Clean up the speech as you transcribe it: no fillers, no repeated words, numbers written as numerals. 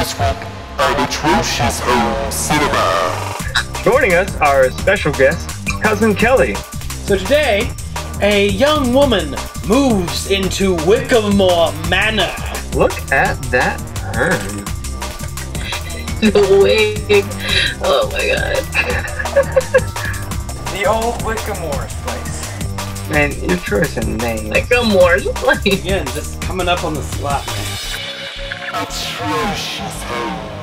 this week at Atrocious Home Cinema. Joining us are our special guest, Cousin Kelly. So today, a young woman moves into Wickamore Manor. Look at that urn. The wig. Oh my god. The old Wickamore's place. Man, your choice in name. Wickamore's place. Again, just coming up on the slot, man. Atrocious Home.